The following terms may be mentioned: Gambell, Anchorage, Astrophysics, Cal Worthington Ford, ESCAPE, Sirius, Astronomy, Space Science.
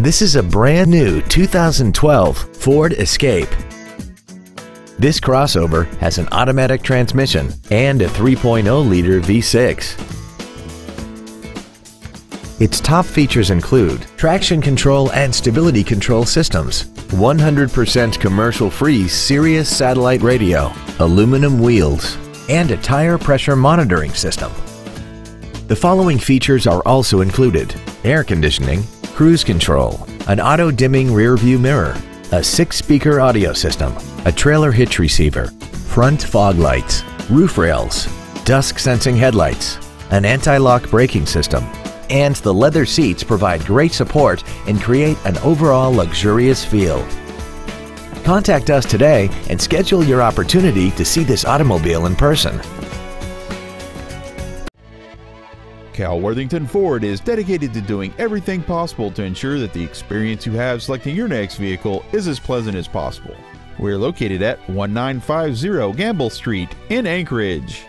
This is a brand new 2012 Ford Escape. This crossover has an automatic transmission and a 3.0-liter V6. Its top features include traction control and stability control systems, 100% commercial-free Sirius satellite radio, aluminum wheels, and a tire pressure monitoring system. The following features are also included: air conditioning, cruise control, an auto-dimming rear-view mirror, a 6-speaker audio system, a trailer hitch receiver, front fog lights, roof rails, dusk-sensing headlights, an anti-lock braking system, and the leather seats provide great support and create an overall luxurious feel. Contact us today and schedule your opportunity to see this automobile in person. Cal Worthington Ford is dedicated to doing everything possible to ensure that the experience you have selecting your next vehicle is as pleasant as possible. We're located at 1950 Gambell Street in Anchorage.